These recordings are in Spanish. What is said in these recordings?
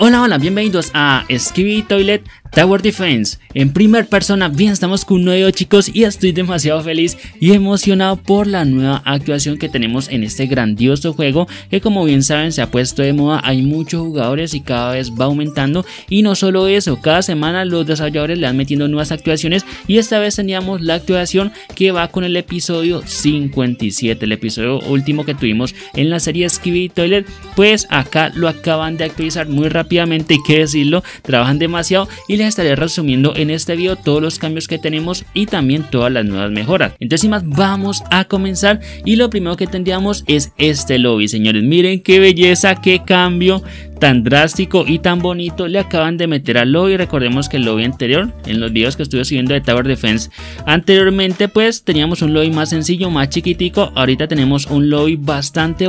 Hola, hola, bienvenidos a Skibidi Toilet Tower Defense. En Primer Persona, bien, estamos con un nuevo video, chicos, y estoy demasiado feliz y emocionado por la nueva actuación que tenemos en este grandioso juego, que como bien saben se ha puesto de moda, hay muchos jugadores y cada vez va aumentando. Y no solo eso, cada semana los desarrolladores le van metiendo nuevas actuaciones, y esta vez teníamos la actuación que va con el episodio 57, el episodio último que tuvimos en la serie Skibidi Toilet. Pues acá lo acaban de actualizar muy rápido, hay que decirlo, trabajan demasiado, y les estaré resumiendo en este video todos los cambios que tenemos y también todas las nuevas mejoras. Entonces sin más, vamos a comenzar, y lo primero que tendríamos es este lobby, señores. Miren qué belleza, qué cambio tan drástico y tan bonito le acaban de meter al lobby. Recordemos que el lobby anterior, en los videos que estuve subiendo de Tower Defense anteriormente, pues teníamos un lobby más sencillo, más chiquitico. Ahorita tenemos un lobby bastante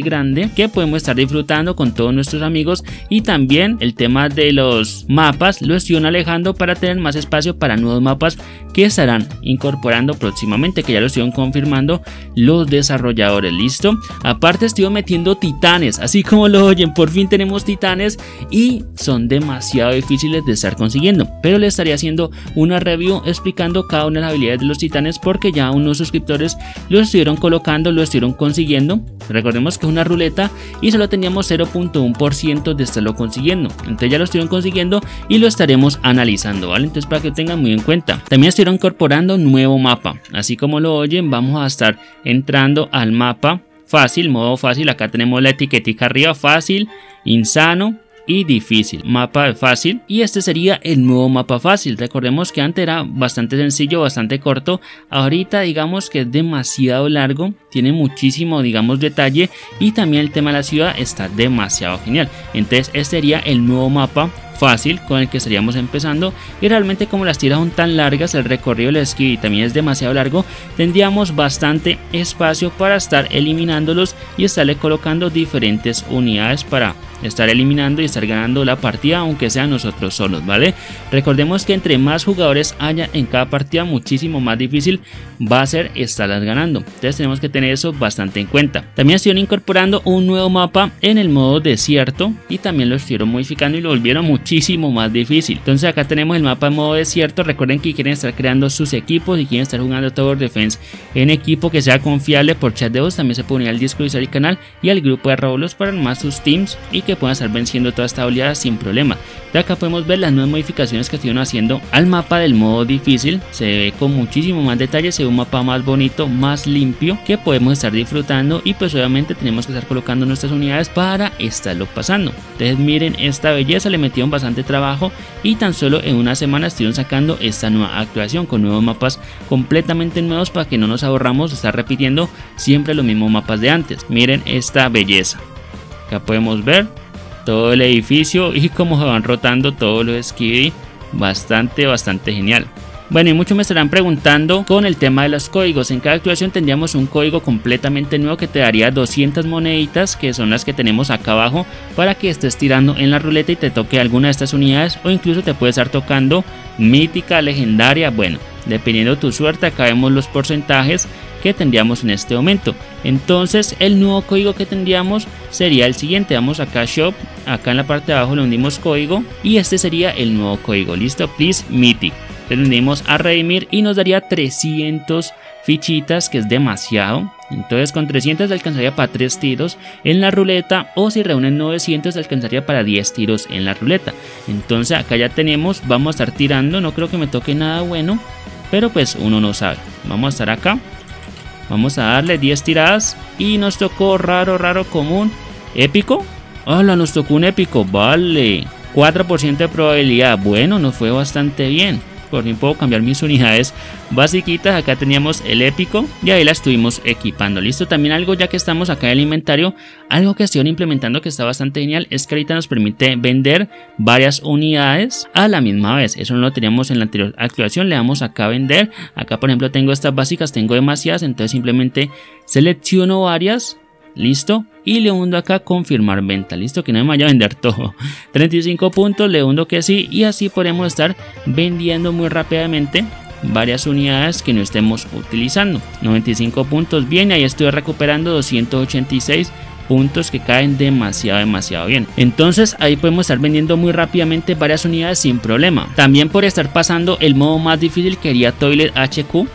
grande que podemos estar disfrutando con todos nuestros amigos, y también el tema de los mapas lo estoy alejando para tener más espacio para nuevos mapas que estarán incorporando próximamente, que ya lo estuvieron confirmando los desarrolladores. Listo, aparte estoy metiendo titanes, así como lo oyen, por fin tenemos titanes, y son demasiado difíciles de estar consiguiendo, pero le estaré haciendo una review explicando cada una de las habilidades de los titanes, porque ya unos suscriptores lo estuvieron colocando, lo estuvieron consiguiendo. Recordemos que es una ruleta y solo teníamos 0.1% de estarlo consiguiendo, entonces ya lo estuvieron consiguiendo y lo estaremos analizando, ¿vale? Entonces para que lo tengan muy en cuenta. También estuvieron incorporando nuevo mapa, así como lo oyen, vamos a estar entrando al mapa fácil, modo fácil. Acá tenemos la etiquetica arriba, fácil, insano y difícil, mapa fácil, y este sería el nuevo mapa fácil. Recordemos que antes era bastante sencillo, bastante corto, ahorita digamos que es demasiado largo, tiene muchísimo, digamos, detalle, y también el tema de la ciudad está demasiado genial. Entonces este sería el nuevo mapa fácil con el que estaríamos empezando, y realmente como las tiras son tan largas, el recorrido del esquí también es demasiado largo, tendríamos bastante espacio para estar eliminándolos y estarle colocando diferentes unidades para estar eliminando y estar ganando la partida, aunque sean nosotros solos, ¿vale? Recordemos que entre más jugadores haya en cada partida, muchísimo más difícil va a ser estarlas ganando, entonces tenemos que tener eso bastante en cuenta. También estuvieron incorporando un nuevo mapa en el modo desierto, y también lo estuvieron modificando y lo volvieron muchísimo más difícil. Entonces acá tenemos el mapa en modo desierto. Recuerden que quieren estar creando sus equipos y quieren estar jugando Tower Defense en equipo que sea confiable por chat de voz. También se puede unir al Discord del canal y al grupo de Roblox para armar sus teams y que puedan estar venciendo toda esta oleada sin problema. De acá podemos ver las nuevas modificaciones que estuvieron haciendo al mapa del modo difícil. Se ve con muchísimo más detalle, se ve un mapa más bonito, más limpio, que podemos estar disfrutando, y pues obviamente tenemos que estar colocando nuestras unidades para estarlo pasando. Entonces miren esta belleza, le metieron bastante trabajo, y tan solo en una semana estuvieron sacando esta nueva actuación con nuevos mapas completamente nuevos, para que no nos ahorramos estar repitiendo siempre los mismos mapas de antes. Miren esta belleza, acá podemos ver todo el edificio y cómo se van rotando todos los Skiddy, bastante genial. Bueno, y muchos me estarán preguntando con el tema de los códigos. En cada actuación tendríamos un código completamente nuevo que te daría 200 moneditas, que son las que tenemos acá abajo, para que estés tirando en la ruleta y te toque alguna de estas unidades, o incluso te puede estar tocando mítica, legendaria, bueno, dependiendo de tu suerte. Acá vemos los porcentajes que tendríamos en este momento. Entonces el nuevo código que tendríamos sería el siguiente. Vamos acá a Shop, acá en la parte de abajo le hundimos código, y este sería el nuevo código. Listo, Please Mythic. Le unimos a redimir y nos daría 300 fichitas, que es demasiado. Entonces con 300 alcanzaría para 3 tiros en la ruleta, o si reúnen 900 alcanzaría para 10 tiros en la ruleta. Entonces acá ya tenemos, vamos a estar tirando. No creo que me toque nada bueno, pero pues uno no sabe. Vamos a estar acá, vamos a darle 10 tiradas y nos tocó raro, común, épico. Hola, nos tocó un épico, vale, 4% de probabilidad. Bueno, nos fue bastante bien. Por fin puedo cambiar mis unidades basiquitas. Acá teníamos el épico y ahí la estuvimos equipando. Listo, también algo, ya que estamos acá en el inventario, algo que estuvieron implementando que está bastante genial, es que ahorita nos permite vender varias unidades a la misma vez. Eso no lo teníamos en la anterior actuación. Le damos acá a vender. Acá por ejemplo tengo estas básicas, tengo demasiadas, entonces simplemente selecciono varias. Listo, y le hundo acá confirmar venta. Listo, que no me vaya a vender todo. 35 puntos, le hundo que sí, y así podemos estar vendiendo muy rápidamente varias unidades que no estemos utilizando. 95 puntos, bien, ahí estoy recuperando 286 puntos que caen demasiado bien. Entonces ahí podemos estar vendiendo muy rápidamente varias unidades sin problema. También por estar pasando el modo más difícil que sería Toilet HQ,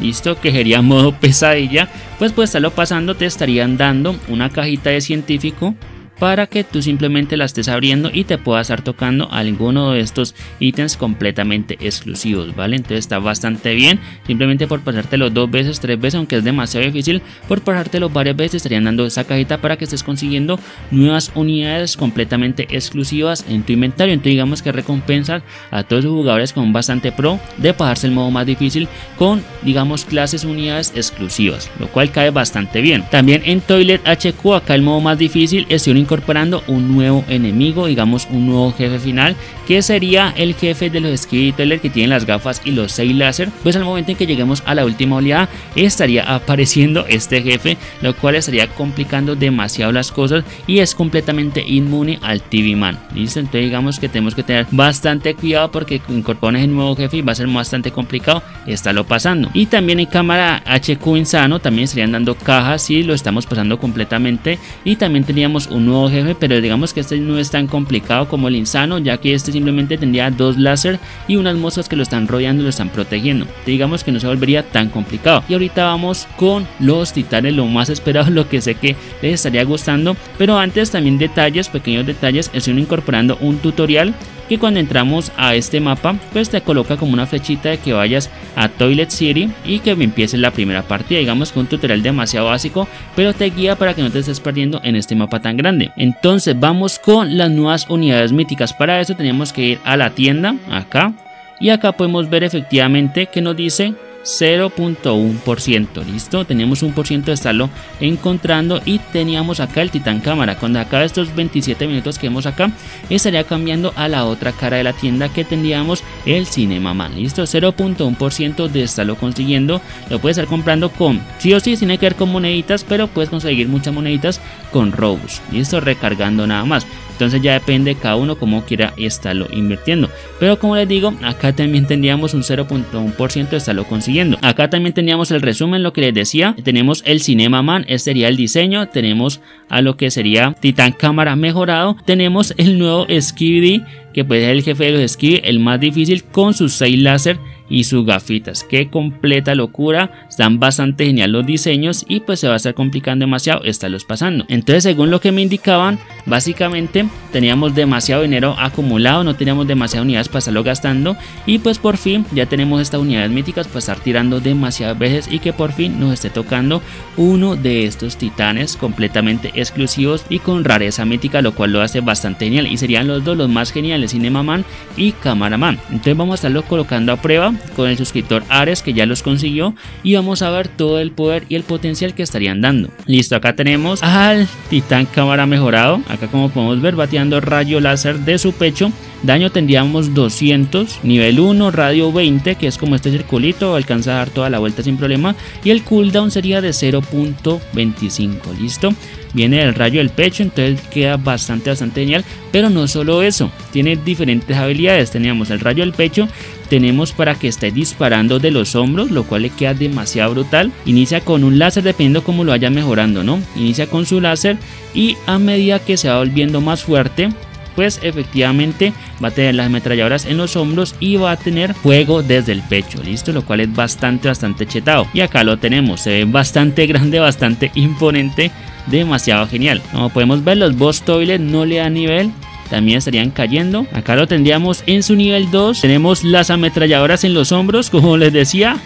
listo, que sería modo pesadilla, pues por estarlo pasando te estarían dando una cajita de científico para que tú simplemente la estés abriendo y te puedas estar tocando alguno de estos ítems completamente exclusivos, ¿vale? Entonces está bastante bien, simplemente por pasártelo 2 veces, 3 veces, aunque es demasiado difícil, por pasártelo varias veces te estarían dando esa cajita para que estés consiguiendo nuevas unidades completamente exclusivas en tu inventario. Entonces digamos que recompensas a todos los jugadores con bastante pro de pasarse el modo más difícil con, digamos, clases, unidades exclusivas, lo cual cae bastante bien. También en Toilet HQ, acá el modo más difícil es incorporando un nuevo enemigo, digamos un nuevo jefe final, que sería el jefe de los Skibidi Toilet, que tienen las gafas y los 6 láser. Pues al momento en que lleguemos a la última oleada estaría apareciendo este jefe, lo cual estaría complicando demasiado las cosas, y es completamente inmune al TV Man, listo. Entonces digamos que tenemos que tener bastante cuidado porque incorporan ese nuevo jefe y va a ser bastante complicado estarlo pasando. Y también en cámara HQ insano también estarían dando cajas si lo estamos pasando completamente, y también teníamos un nuevo jefe, pero digamos que este no es tan complicado como el insano, ya que este simplemente tendría 2 láser y unas moscas que lo están rodeando y lo están protegiendo. Digamos que no se volvería tan complicado. Y ahorita vamos con los titanes, lo más esperado, lo que sé que les estaría gustando, pero antes también detalles, pequeños detalles, estoy incorporando un tutorial que cuando entramos a este mapa pues te coloca como una flechita de que vayas a Toilet City y que empieces la primera partida. Digamos que un tutorial demasiado básico, pero te guía para que no te estés perdiendo en este mapa tan grande. Entonces vamos con las nuevas unidades míticas. Para eso tenemos que ir a la tienda acá, y acá podemos ver efectivamente que nos dice 0.1%, listo, tenemos 1% de estarlo encontrando. Y teníamos acá el Titán Cámara. Cuando acabe estos 27 minutos que vemos acá, estaría cambiando a la otra cara de la tienda, que tendríamos el Cinema Man, listo, 0.1% de estarlo consiguiendo. Lo puedes estar comprando con, sí o sí, tiene que ver con moneditas, pero puedes conseguir muchas moneditas con Robux, listo, recargando nada más. Entonces ya depende cada uno como quiera estarlo invirtiendo, pero como les digo, acá también tendríamos un 0.1% de estarlo consiguiendo. Acá también teníamos el resumen, lo que les decía, tenemos el Cinema Man, este sería el diseño, tenemos a lo que sería Titán Cámara mejorado, tenemos el nuevo Skiddy, que puede ser el jefe de los Skid, el más difícil, con sus 6 láser y sus gafitas. Qué completa locura, están bastante genial los diseños, y pues se va a estar complicando demasiado estarlos pasando. Entonces según lo que me indicaban, básicamente teníamos demasiado dinero acumulado, no teníamos demasiadas unidades para estarlo gastando, y pues por fin ya tenemos estas unidades míticas para estar tirando demasiadas veces y que por fin nos esté tocando uno de estos titanes completamente exclusivos y con rareza mítica, lo cual lo hace bastante genial, y serían los dos los más geniales, Cinema Man y Camaraman. Entonces vamos a estarlo colocando a prueba con el suscriptor Ares, que ya los consiguió, y vamos a ver todo el poder y el potencial que estarían dando. Listo, acá tenemos al Titán Cámara mejorado. Acá como podemos ver, bateando rayo láser de su pecho, daño tendríamos 200, nivel 1, radio 20, que es como este circulito, alcanza a dar toda la vuelta sin problema, y el cooldown sería de 0.25, listo. Viene el rayo del pecho, entonces queda bastante genial. Pero no solo eso, tiene diferentes habilidades. Teníamos el rayo del pecho, tenemos para que esté disparando de los hombros, lo cual le queda demasiado brutal. Inicia con un láser, dependiendo cómo lo vaya mejorando, ¿no? Inicia con su láser, y a medida que se va volviendo más fuerte, pues efectivamente va a tener las ametralladoras en los hombros y va a tener fuego desde el pecho, listo, lo cual es bastante chetado. Y acá lo tenemos, se ve bastante grande, bastante imponente, demasiado genial. Como podemos ver, los boss toilet no le dan nivel, también estarían cayendo. Acá lo tendríamos en su nivel 2. Tenemos las ametralladoras en los hombros, como les decía.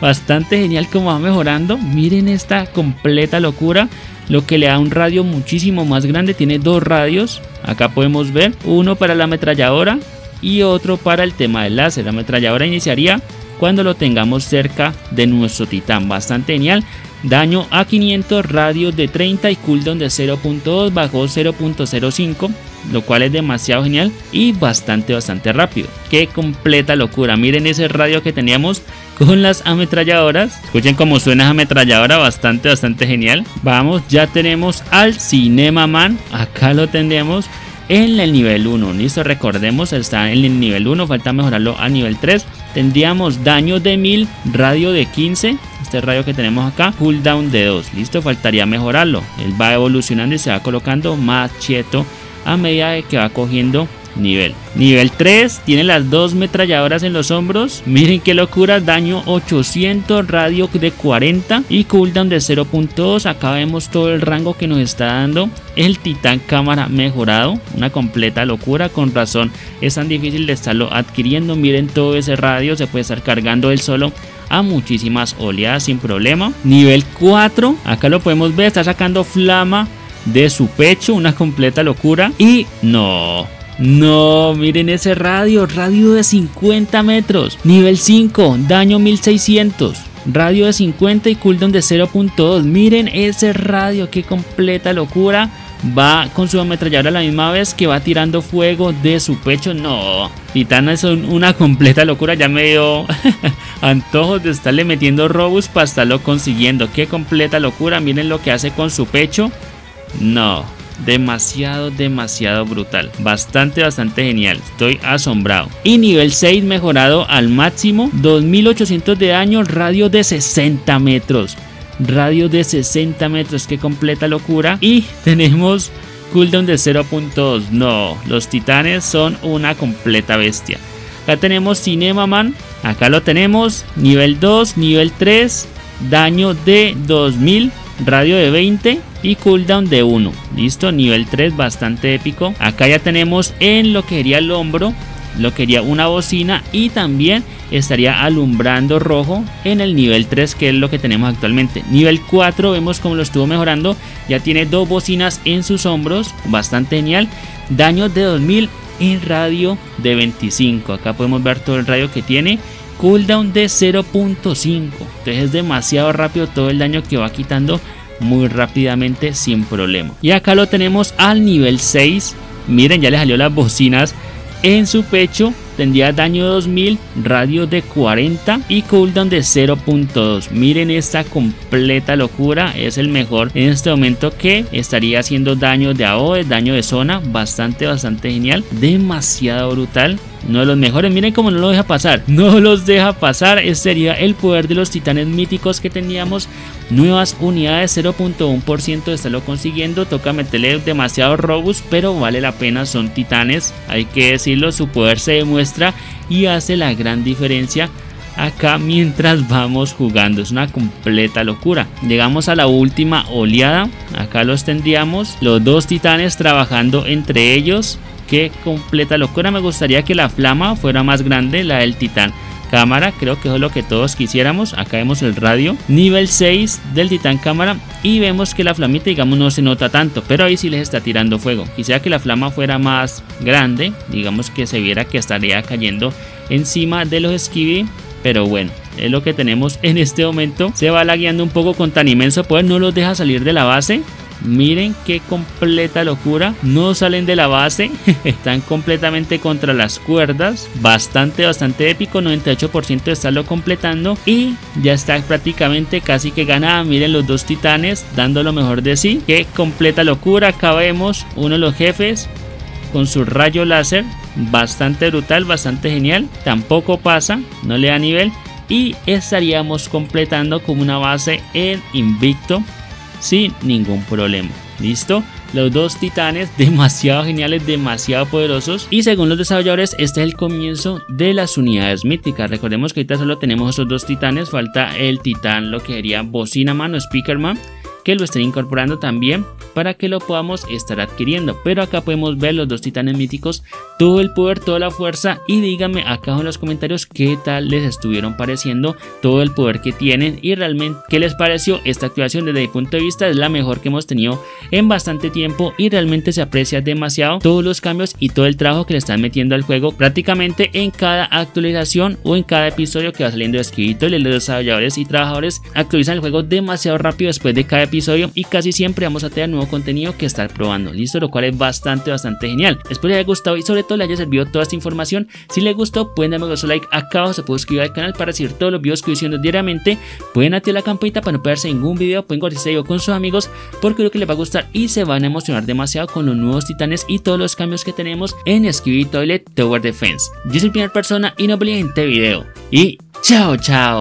Bastante genial como va mejorando. Miren esta completa locura, lo que le da un radio muchísimo más grande. Tiene 2 radios. Acá podemos ver uno para la ametralladora y otro para el tema del láser. La ametralladora iniciaría cuando lo tengamos cerca de nuestro titán. Bastante genial. Daño a 500, radio de 30 y cooldown de 0.2, bajó 0.05, lo cual es demasiado genial y bastante rápido. Qué completa locura, miren ese radio que teníamos con las ametralladoras. Escuchen cómo suena esa ametralladora, bastante genial. Vamos, ya tenemos al Cinema Man, acá lo tendremos. en el nivel 1, listo, recordemos, está en el nivel 1, falta mejorarlo a nivel 3. Tendríamos daño de 1000, radio de 15, este radio que tenemos acá, cooldown de 2, listo, faltaría mejorarlo. Él va evolucionando y se va colocando más cheto a medida de que va cogiendo nivel. Nivel 3, tiene las dos metralladoras en los hombros, miren qué locura, daño 800, radio de 40 y cooldown de 0.2. Acá vemos todo el rango que nos está dando el Titán Cámara mejorado, una completa locura, con razón es tan difícil de estarlo adquiriendo. Miren todo ese radio, se puede estar cargando él solo a muchísimas oleadas sin problema. Nivel 4, acá lo podemos ver, está sacando flama de su pecho, una completa locura. Y no, miren ese radio, radio de 50 metros, nivel 5, daño 1600, radio de 50 y cooldown de 0.2, miren ese radio, qué completa locura. Va con su ametralladora a la misma vez que va tirando fuego de su pecho. No, Titana es una completa locura. Ya me dio antojos de estarle metiendo Robux para estarlo consiguiendo. Qué completa locura, miren lo que hace con su pecho. No, demasiado brutal, bastante genial, estoy asombrado. Y nivel 6 mejorado al máximo, 2800 de daño, radio de 60 metros, radio de 60 metros, qué completa locura. Y tenemos cooldown de 0.2, no, los titanes son una completa bestia. Acá tenemos Cinema Man, acá lo tenemos, nivel 2, nivel 3, daño de 2000, radio de 20 y cooldown de 1, listo, nivel 3, bastante épico. Acá ya tenemos en lo que sería el hombro, lo que sería una bocina, y también estaría alumbrando rojo en el nivel 3, que es lo que tenemos actualmente. Nivel 4, vemos cómo lo estuvo mejorando, ya tiene dos bocinas en sus hombros, bastante genial, daño de 2000 y radio de 25, acá podemos ver todo el radio que tiene, cooldown de 0.5, entonces es demasiado rápido todo el daño que va quitando muy rápidamente sin problema. Y acá lo tenemos al nivel 6, miren, ya le salió las bocinas en su pecho, tendría daño 2000, radio de 40 y cooldown de 0.2. miren esta completa locura, es el mejor en este momento, que estaría haciendo daño de AOE, daño de zona, bastante genial, demasiado brutal, uno de los mejores. Miren cómo no lo deja pasar, no los deja pasar. Este sería el poder de los titanes míticos que teníamos. Nuevas unidades, 0.1% de estarlo consiguiendo, toca meterle demasiado Robux, pero vale la pena, son titanes, hay que decirlo, su poder se demuestra y hace la gran diferencia acá mientras vamos jugando, es una completa locura. Llegamos a la última oleada, acá los tendríamos, los dos titanes trabajando entre ellos, qué completa locura. Me gustaría que la flama fuera más grande, la del Titán Cámara, creo que eso es lo que todos quisiéramos. Acá vemos el radio, nivel 6 del Titán Cámara, y vemos que la flamita, digamos, no se nota tanto, pero ahí sí les está tirando fuego. Quisiera que la flama fuera más grande, digamos que se viera que estaría cayendo encima de los Skibidi, pero bueno, es lo que tenemos en este momento. Se va lagueando un poco con tan inmenso poder, no los deja salir de la base. Miren qué completa locura, no salen de la base, están completamente contra las cuerdas, bastante épico, 98% de estarlo completando y ya está prácticamente casi que ganada. Miren los dos titanes dando lo mejor de sí, qué completa locura. Acá vemos uno de los jefes con su rayo láser, bastante brutal, bastante genial, tampoco pasa, no le da nivel y estaríamos completando como una base en invicto sin ningún problema. Listo, los dos titanes demasiado geniales, demasiado poderosos. Y según los desarrolladores, este es el comienzo de las unidades míticas. Recordemos que ahorita solo tenemos esos dos titanes, falta el titán, lo que sería Bocina Man o Speaker Man, que lo estén incorporando también para que lo podamos estar adquiriendo. Pero acá podemos ver los dos titanes míticos, todo el poder, toda la fuerza. Y díganme acá en los comentarios qué tal les estuvieron pareciendo, todo el poder que tienen y realmente qué les pareció esta activación. Desde mi punto de vista es la mejor que hemos tenido en bastante tiempo y realmente se aprecia demasiado todos los cambios y todo el trabajo que le están metiendo al juego prácticamente en cada actualización o en cada episodio que va saliendo de Skiddy. Los desarrolladores y trabajadores actualizan el juego demasiado rápido después de cada episodio. episodio y casi siempre vamos a tener nuevo contenido que estar probando, listo, lo cual es bastante genial. Espero les haya gustado y sobre todo les haya servido toda esta información. Si les gustó pueden darme un like acá abajo, se pueden suscribir al canal para recibir todos los videos que voy haciendo diariamente, pueden activar la campanita para no perderse ningún video, pueden compartir este video con sus amigos porque creo que les va a gustar y se van a emocionar demasiado con los nuevos titanes y todos los cambios que tenemos en Skibidi Toilet Tower Defense. Yo soy Primer Persona y no olviden este video. Y chao.